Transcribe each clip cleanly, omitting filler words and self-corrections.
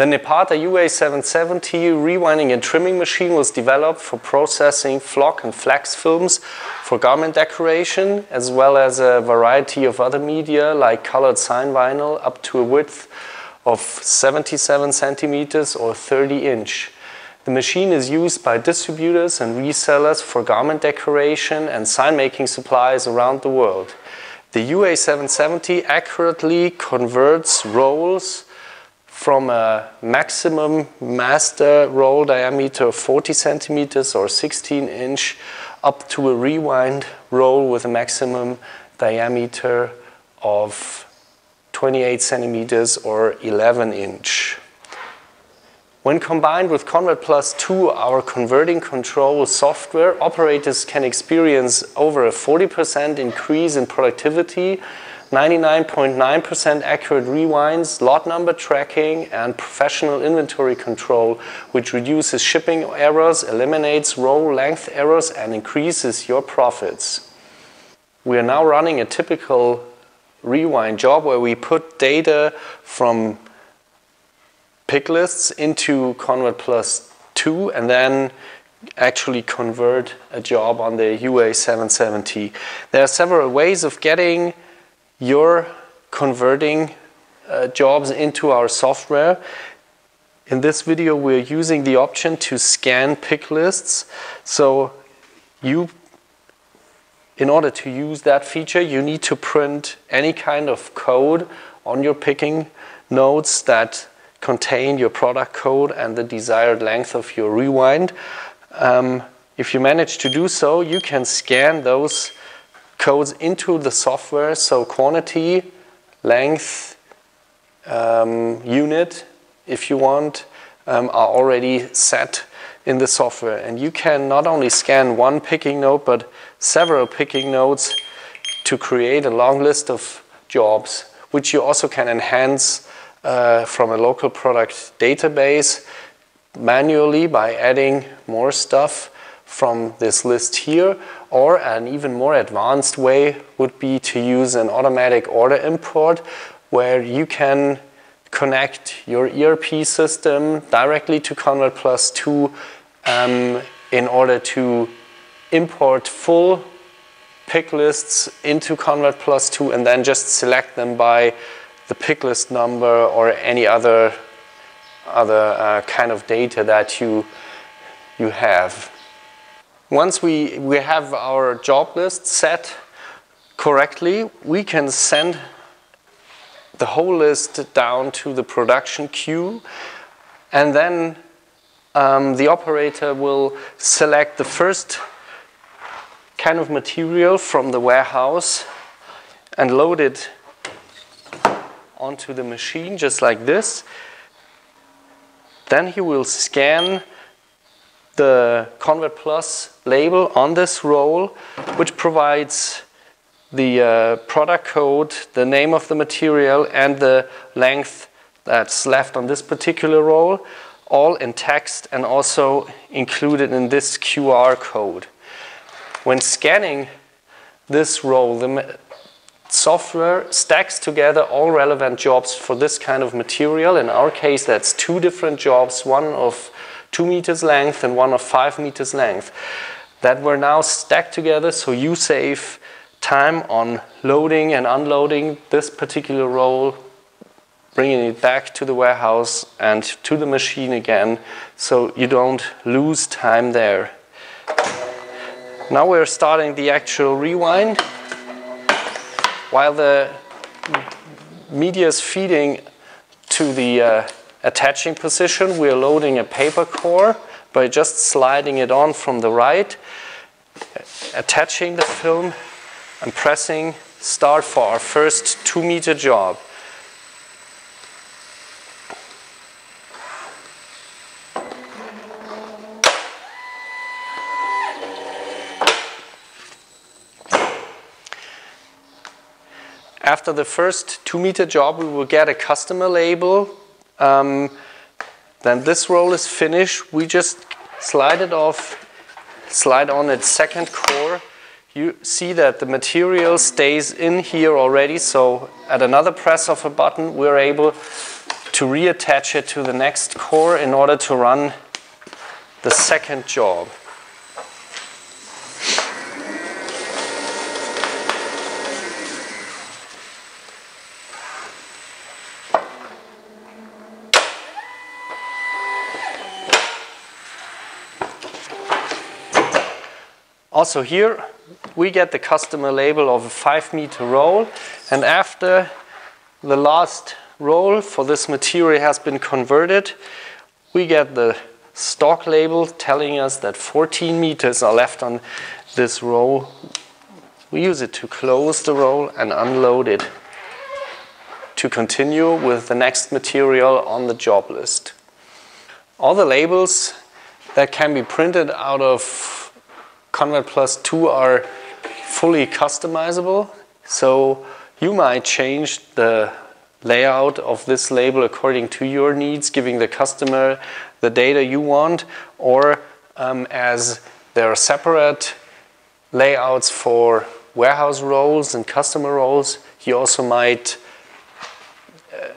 The Nepata UA770 rewinding and trimming machine was developed for processing flock and flax films for garment decoration, as well as a variety of other media like colored sign vinyl up to a width of 77 centimeters or 30 inch. The machine is used by distributors and resellers for garment decoration and sign making supplies around the world. The UA770 accurately converts rolls from a maximum master roll diameter of 40 centimeters or 16 inch up to a rewind roll with a maximum diameter of 28 centimeters or 11 inch. When combined with ConvertPlus2, our converting control software, operators can experience over a 40% increase in productivity, 99.9% accurate rewinds, lot number tracking, and professional inventory control, which reduces shipping errors, eliminates roll length errors, and increases your profits. We are now running a typical rewind job where we put data from pick lists into ConvertPlus2 and then actually convert a job on the UA770. There are several ways of getting your converting jobs into our software. In this video, we're using the option to scan pick lists. So in order to use that feature, you need to print any kind of code on your picking nodes that contain your product code and the desired length of your rewind. If you manage to do so, you can scan those codes into the software, so quantity, length, unit, if you want, are already set in the software. And you can not only scan one picking node, but several picking nodes to create a long list of jobs, which you also can enhance from a local product database manually by adding more stuff from this list here, or an even more advanced way would be to use an automatic order import where you can connect your ERP system directly to ConvertPlus2 in order to import full pick lists into ConvertPlus2 and then just select them by the pick list number or any other kind of data that you have. Once we have our job list set correctly, we can send the whole list down to the production queue, and then the operator will select the first kind of material from the warehouse and load it onto the machine just like this. Then he will scan the ConvertPlus label on this roll, which provides the product code, the name of the material, and the length that's left on this particular roll, all in text and also included in this QR code. When scanning this roll, the software stacks together all relevant jobs for this kind of material. In our case, that's two different jobs, one of 2 meters length and one of 5 meters length, that were now stacked together, so you save time on loading and unloading this particular roll, bringing it back to the warehouse and to the machine again, so you don't lose time there. Now we're starting the actual rewind. While the media is feeding to the attaching position, we are loading a paper core by just sliding it on from the right, attaching the film, and pressing start for our first 2 meter job. After the first 2 meter job, we will get a customer label. Then this roll is finished. We just slide it off, slide on its second core. You see that the material stays in here already, so at another press of a button, we're able to reattach it to the next core in order to run the second job. Also here, we get the customer label of a 5-meter roll, and after the last roll for this material has been converted, we get the stock label telling us that 14 meters are left on this roll. We use it to close the roll and unload it to continue with the next material on the job list. All the labels that can be printed out of ConvertPlus2 are fully customizable, so you might change the layout of this label according to your needs, giving the customer the data you want, or as there are separate layouts for warehouse roles and customer roles, you also might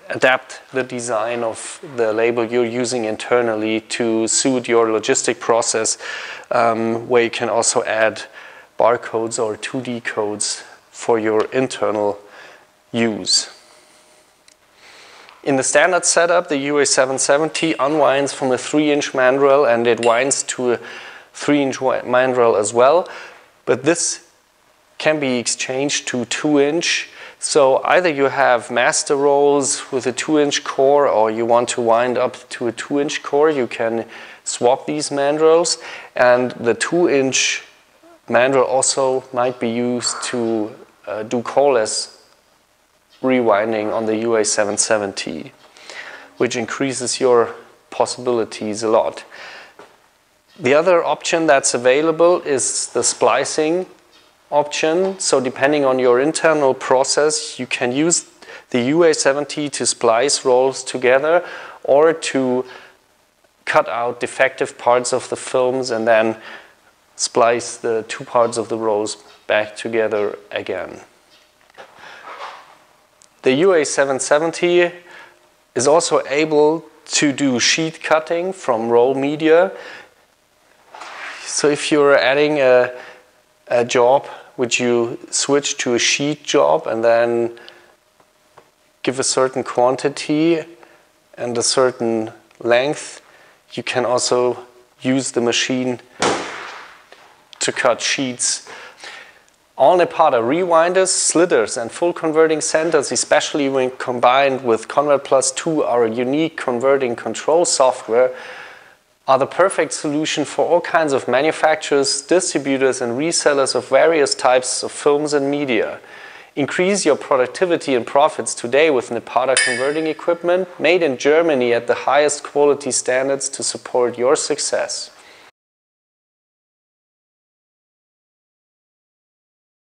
adapt the design of the label you're using internally to suit your logistic process, where you can also add barcodes or 2D codes for your internal use. In the standard setup, the UA770 unwinds from a 3-inch mandrel, and it winds to a 3-inch mandrel as well, but this can be exchanged to 2-inch. So either you have master rolls with a 2-inch core, or you want to wind up to a 2-inch core, you can swap these mandrels, and the 2-inch mandrel also might be used to do coreless rewinding on the UA770, which increases your possibilities a lot. The other option that's available is the splicing option. So depending on your internal process, you can use the UA770 to splice rolls together or to cut out defective parts of the films and then splice the two parts of the rolls back together again. The UA770 is also able to do sheet cutting from roll media. So if you're adding a job which you switch to a sheet job and then give a certain quantity and a certain length, you can also use the machine to cut sheets. All Nepata rewinders, slitters and full converting centers, especially when combined with ConvertPlus2, our unique converting control software, are the perfect solution for all kinds of manufacturers, distributors and resellers of various types of films and media. Increase your productivity and profits today with Nepata converting equipment made in Germany at the highest quality standards to support your success.